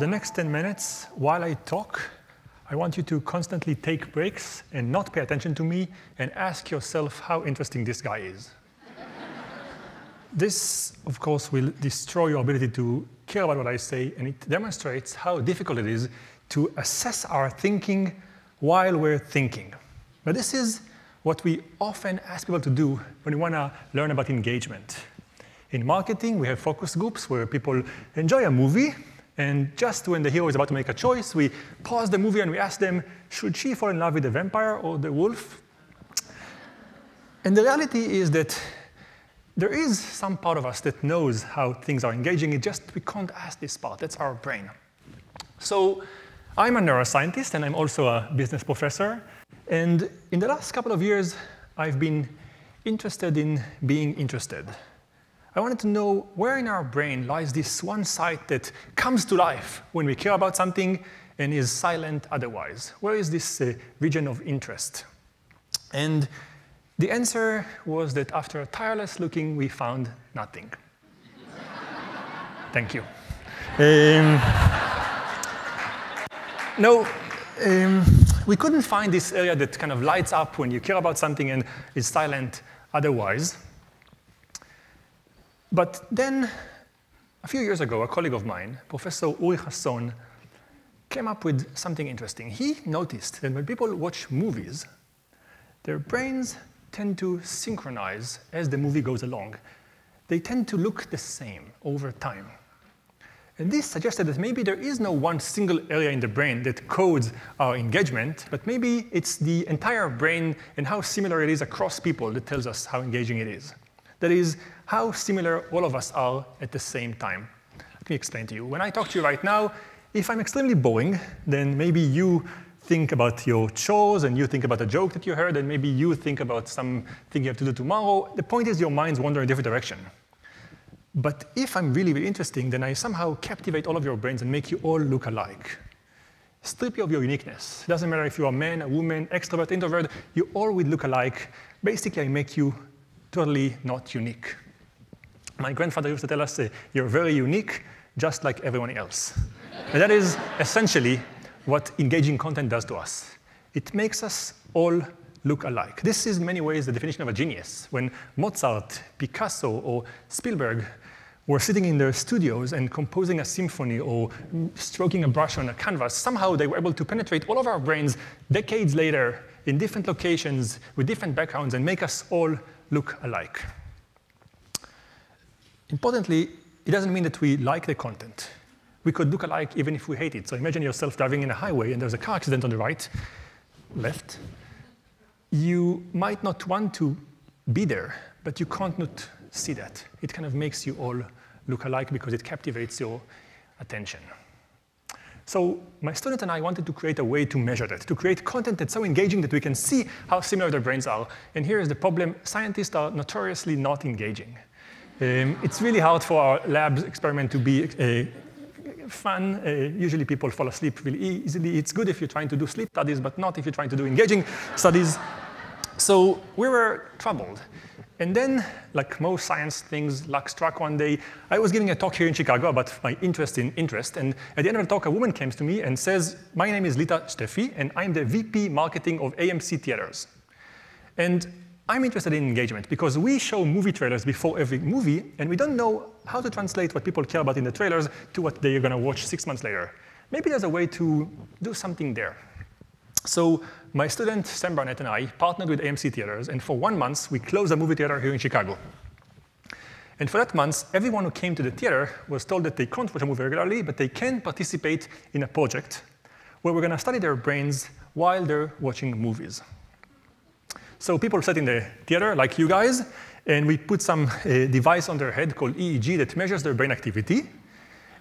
the next 10 minutes, while I talk, I want you to constantly take breaks and not pay attention to me and ask yourself how interesting this guy is. This, of course, will destroy your ability to care about what I say, and it demonstrates how difficult it is to assess our thinking while we're thinking. But this is what we often ask people to do when we want to learn about engagement. In marketing, we have focus groups where people enjoy a movie, and just when the hero is about to make a choice, we pause the movie and we ask them, should she fall in love with the vampire or the wolf? And the reality is that there is some part of us that knows how things are engaging. It just we can't ask this part. That's our brain. So I'm a neuroscientist, and I'm also a business professor. And in the last couple of years, I've been interested in being interested. I wanted to know where in our brain lies this one side that comes to life when we care about something and is silent otherwise. Where is this region of interest? And the answer was that after tireless looking, we found nothing. Thank you. We couldn't find this area that kind of lights up when you care about something and is silent otherwise. But then, a few years ago, a colleague of mine, Professor Uri Hasson, came up with something interesting. He noticed that when people watch movies, their brains tend to synchronize as the movie goes along. They tend to look the same over time. And this suggested that maybe there is no one single area in the brain that codes our engagement, but maybe it's the entire brain and how similar it is across people that tells us how engaging it is. That is, how similar all of us are at the same time. Let me explain to you. When I talk to you right now, if I'm extremely boring, then maybe you think about your chores, and you think about a joke that you heard, and maybe you think about something you have to do tomorrow. The point is your minds wander in a different direction. But if I'm really, really interesting, then I somehow captivate all of your brains and make you all look alike. Strip you of your uniqueness. It doesn't matter if you're a man, a woman, extrovert, introvert, you all would look alike. Basically, I make you totally not unique. My grandfather used to tell us, you're very unique, just like everyone else. And that is essentially what engaging content does to us. It makes us all look alike. This is in many ways the definition of a genius. When Mozart, Picasso, or Spielberg were sitting in their studios and composing a symphony or stroking a brush on a canvas, somehow they were able to penetrate all of our brains decades later in different locations with different backgrounds and make us all look alike. Importantly, it doesn't mean that we like the content. We could look alike even if we hate it. So imagine yourself driving in a highway and there's a car accident on the right, left. You might not want to be there, but you can't not see that. It kind of makes you all look alike because it captivates your attention. So my student and I wanted to create a way to measure that, to create content that's so engaging that we can see how similar their brains are. And here is the problem. Scientists are notoriously not engaging. It's really hard for our lab's experiment to be fun. Usually people fall asleep really easily. It's good if you're trying to do sleep studies, but not if you're trying to do engaging studies. So we were troubled. And then, like most science things, luck struck one day. I was giving a talk here in Chicago about my interest in interest. And at the end of the talk, a woman comes to me and says, my name is Lita Steffi, and I'm the VP marketing of AMC Theaters. And I'm interested in engagement because we show movie trailers before every movie, and we don't know how to translate what people care about in the trailers to what they're going to watch 6 months later. Maybe there's a way to do something there. So my student, Sam Barnett, and I partnered with AMC Theaters, and for 1 month, we closed a movie theater here in Chicago. And for that month, everyone who came to the theater was told that they can't watch a movie regularly, but they can participate in a project where we're going to study their brains while they're watching movies. So people sat in the theater, like you guys, and we put some device on their head called EEG that measures their brain activity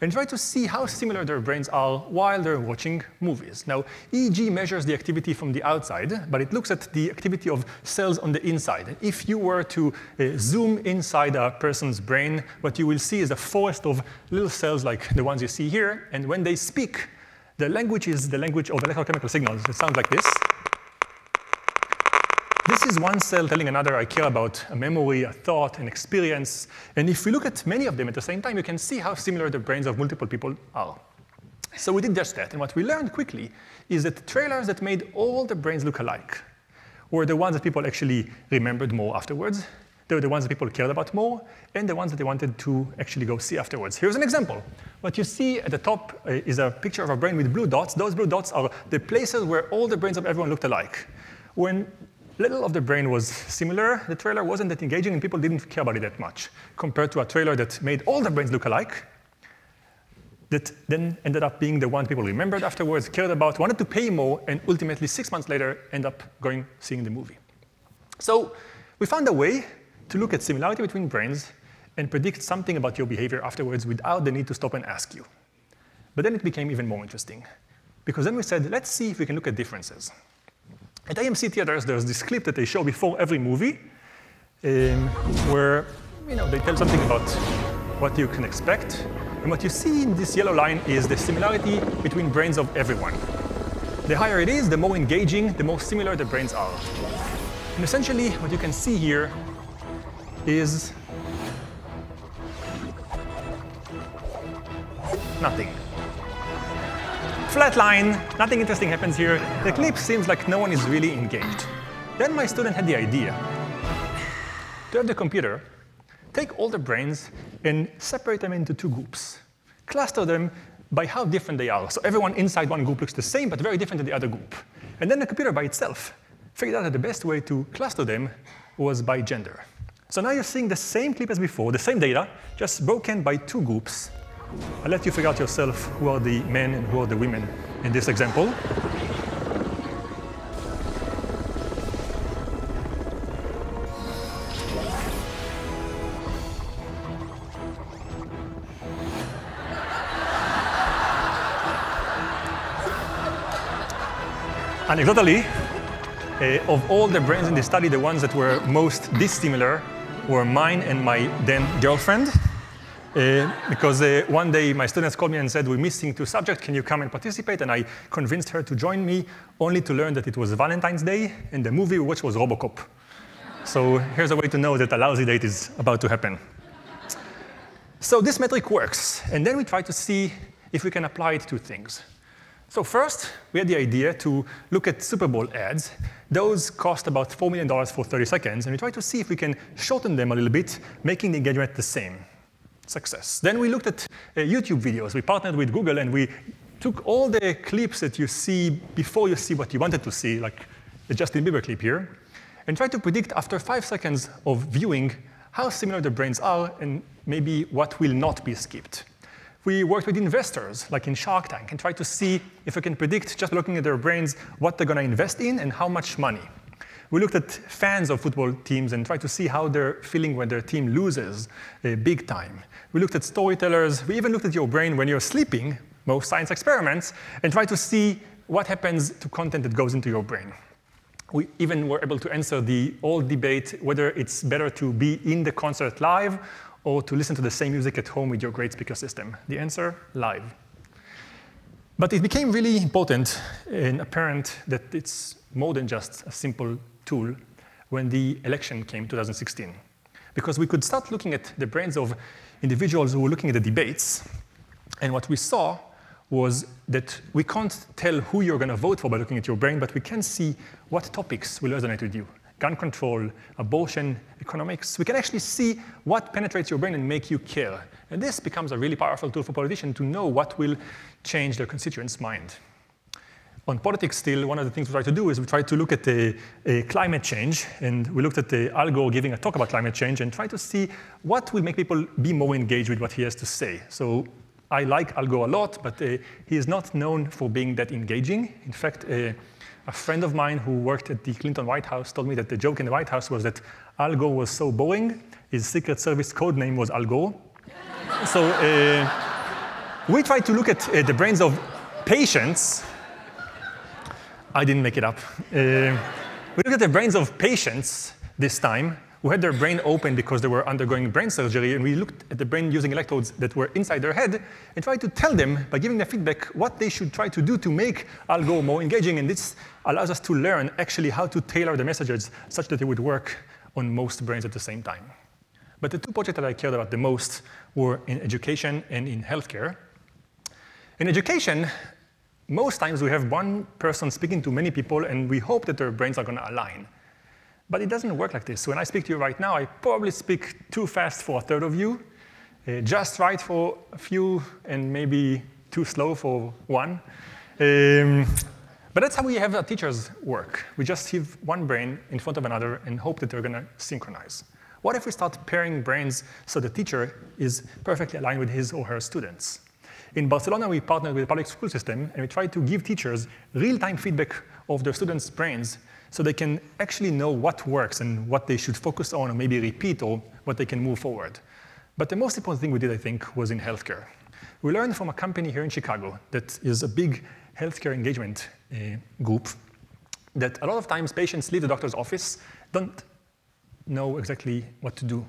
and try to see how similar their brains are while they're watching movies. Now, EEG measures the activity from the outside, but it looks at the activity of cells on the inside. If you were to zoom inside a person's brain, what you will see is a forest of little cells like the ones you see here. And when they speak, the language is the language of electrochemical signals. It sounds like this. This is one cell telling another, I care about a memory, a thought, an experience. And if we look at many of them at the same time, you can see how similar the brains of multiple people are. So we did just that, and what we learned quickly is that the trailers that made all the brains look alike were the ones that people actually remembered more afterwards. They were the ones that people cared about more, and the ones that they wanted to actually go see afterwards. Here's an example. What you see at the top is a picture of a brain with blue dots. Those blue dots are the places where all the brains of everyone looked alike. When little of the brain was similar, the trailer wasn't that engaging, and people didn't care about it that much, compared to a trailer that made all the brains look alike, that then ended up being the one people remembered afterwards, cared about, wanted to pay more, and ultimately 6 months later end up going seeing the movie. So we found a way to look at similarity between brains and predict something about your behavior afterwards without the need to stop and ask you. But then it became even more interesting, because then we said, let's see if we can look at differences. At AMC Theaters, there's this clip that they show before every movie where they tell something about what you can expect. And what you see in this yellow line is the similarity between brains of everyone. The higher it is, the more engaging, the more similar the brains are. And essentially, what you can see here is nothing. Flat line, nothing interesting happens here. The clip seems like no one is really engaged. Then my student had the idea to have the computer take all the brains and separate them into two groups. Cluster them by how different they are. So everyone inside one group looks the same, but very different than the other group. And then the computer by itself figured out that the best way to cluster them was by gender. So now you're seeing the same clip as before, the same data, just broken by two groups. I'll let you figure out yourself who are the men and who are the women in this example. Anecdotally, of all the brains in the study, the ones that were most dissimilar were mine and my then girlfriend. Because one day my students called me and said, we're missing two subjects, can you come and participate? And I convinced her to join me, only to learn that it was Valentine's Day, and the movie which was Robocop. So here's a way to know that a lousy date is about to happen. So this metric works, and then we try to see if we can apply it to things. So first, we had the idea to look at Super Bowl ads. Those cost about $4 million for 30 seconds, and we tried to see if we can shorten them a little bit, making the engagement the same. Success. Then we looked at YouTube videos. We partnered with Google, and we took all the clips that you see before you see what you wanted to see, like the Justin Bieber clip here, and tried to predict after 5 seconds of viewing how similar the brains are and maybe what will not be skipped. We worked with investors, like in Shark Tank, and tried to see if we can predict, just looking at their brains, what they're going to invest in and how much money. We looked at fans of football teams and tried to see how they're feeling when their team loses big time. We looked at storytellers. We even looked at your brain when you're sleeping, most science experiments, and tried to see what happens to content that goes into your brain. We even were able to answer the old debate whether it's better to be in the concert live or to listen to the same music at home with your great speaker system? The answer, live. But it became really important and apparent that it's more than just a simple tool when the election came in 2016. Because we could start looking at the brains of individuals who were looking at the debates, and what we saw was that we can't tell who you're going to vote for by looking at your brain, but we can see what topics will resonate with you. Gun control, abortion, economics. We can actually see what penetrates your brain and make you care. And this becomes a really powerful tool for politicians to know what will change their constituents' mind. On politics still, one of the things we try to do is we try to look at climate change. And we looked at Al Gore giving a talk about climate change and try to see what will make people be more engaged with what he has to say. So I like Al Gore a lot, but he is not known for being that engaging. In fact, a friend of mine who worked at the Clinton White House told me that the joke in the White House was that Al Gore was so boring, his Secret Service code name was Al Gore. So we tried to look at the brains of patients. I didn't make it up. We looked at the brains of patients this time, who had their brain open because they were undergoing brain surgery, and we looked at the brain using electrodes that were inside their head and tried to tell them, by giving them feedback, what they should try to do to make Al Gore more engaging, and this allows us to learn actually how to tailor the messages such that it would work on most brains at the same time. But the two projects that I cared about the most were in education and in healthcare. In education, most times we have one person speaking to many people, and we hope that their brains are going to align. But it doesn't work like this. When I speak to you right now, I probably speak too fast for a third of you, just right for a few, and maybe too slow for one. But that's how we have our teachers work. We just have one brain in front of another and hope that they're going to synchronize. What if we start pairing brains so the teacher is perfectly aligned with his or her students? In Barcelona, we partnered with the public school system, and we tried to give teachers real-time feedback of their students' brains so they can actually know what works and what they should focus on or maybe repeat or what they can move forward. But the most important thing we did, I think, was in healthcare. We learned from a company here in Chicago that is a big healthcare engagement group that a lot of times patients leave the doctor's office, don't know exactly what to do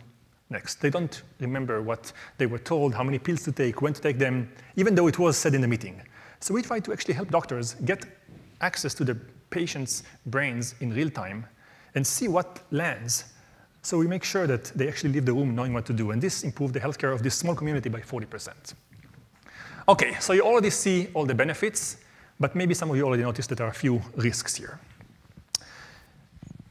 next. They don't remember what they were told, how many pills to take, when to take them, even though it was said in the meeting. So we try to actually help doctors get access to the patients' brains in real time and see what lands. So we make sure that they actually leave the room knowing what to do. And this improved the healthcare of this small community by 40%. OK, so you already see all the benefits, but maybe some of you already noticed that there are a few risks here.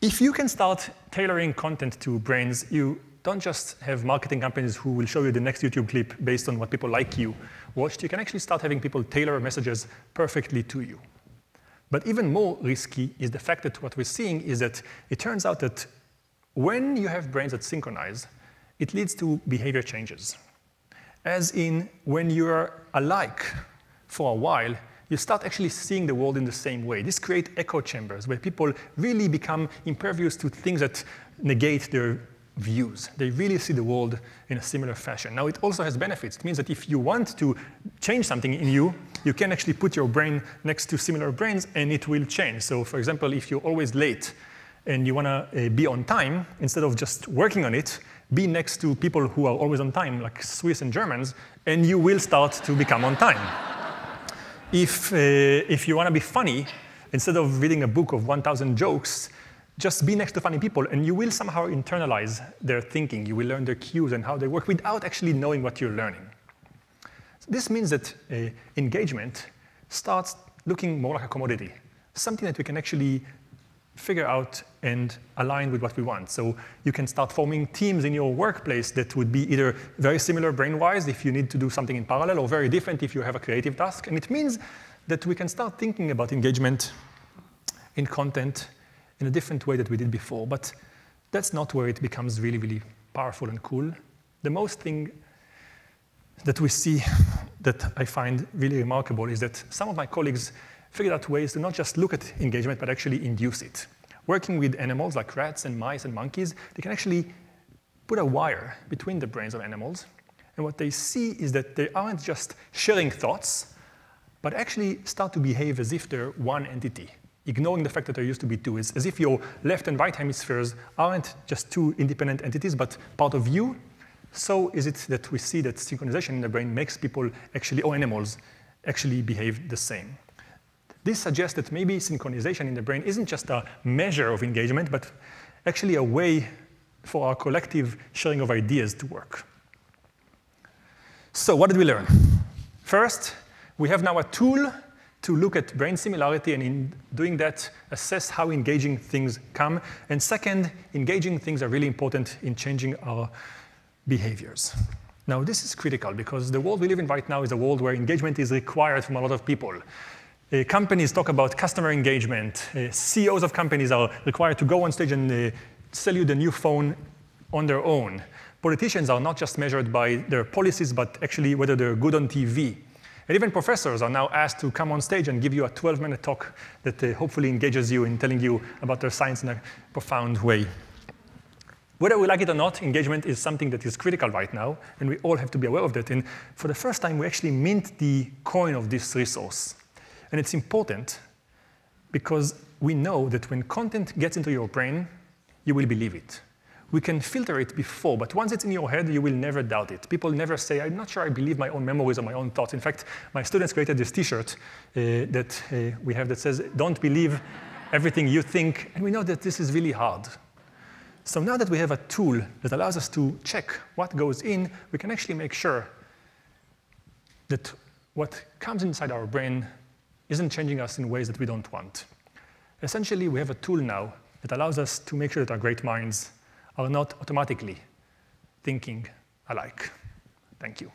If you can start tailoring content to brains, you don't just have marketing companies who will show you the next YouTube clip based on what people like you watched. You can actually start having people tailor messages perfectly to you. But even more risky is the fact that what we're seeing is that it turns out that when you have brains that synchronize, it leads to behavior changes. As in, when you're alike for a while, you start actually seeing the world in the same way. This creates echo chambers where people really become impervious to things that negate their views. They really see the world in a similar fashion. Now, it also has benefits. It means that if you want to change something in you, you can actually put your brain next to similar brains, and it will change. So, for example, if you're always late and you want to be on time, instead of just working on it, be next to people who are always on time, like Swiss and Germans, and you will start to become on time. If you want to be funny, instead of reading a book of 1,000 jokes, just be next to funny people, and you will somehow internalize their thinking. You will learn their cues and how they work without actually knowing what you're learning. So this means that engagement starts looking more like a commodity, something that we can actually figure out and align with what we want. So you can start forming teams in your workplace that would be either very similar brain-wise if you need to do something in parallel, or very different if you have a creative task. And it means that we can start thinking about engagement in content in a different way that we did before. But that's not where it becomes really, really powerful and cool. The most thing that we see that I find really remarkable is that some of my colleagues figured out ways to not just look at engagement, but actually induce it. Working with animals like rats and mice and monkeys, they can actually put a wire between the brains of animals. And what they see is that they aren't just sharing thoughts, but actually start to behave as if they're one entity, ignoring the fact that there used to be two. It's as if your left and right hemispheres aren't just two independent entities, but part of you. So is it that we see that synchronization in the brain makes people actually, or animals, actually behave the same. This suggests that maybe synchronization in the brain isn't just a measure of engagement, but actually a way for our collective sharing of ideas to work. So what did we learn? First, we have now a tool to look at brain similarity, and in doing that, assess how engaging things come. And second, engaging things are really important in changing our behaviors. Now, this is critical because the world we live in right now is a world where engagement is required from a lot of people. Companies talk about customer engagement. CEOs of companies are required to go on stage and sell you the new phone on their own. Politicians are not just measured by their policies, but actually whether they're good on TV. And even professors are now asked to come on stage and give you a 12-minute talk that hopefully engages you in telling you about their science in a profound way. Whether we like it or not, engagement is something that is critical right now, and we all have to be aware of that. And for the first time, we actually mint the coin of this resource. And it's important because we know that when content gets into your brain, you will believe it. We can filter it before, but once it's in your head, you will never doubt it. People never say, I'm not sure I believe my own memories or my own thoughts. In fact, my students created this T-shirt that we have that says, don't believe everything you think. And we know that this is really hard. So now that we have a tool that allows us to check what goes in, we can actually make sure that what comes inside our brain isn't changing us in ways that we don't want. Essentially, we have a tool now that allows us to make sure that our great minds are not automatically thinking alike. Thank you.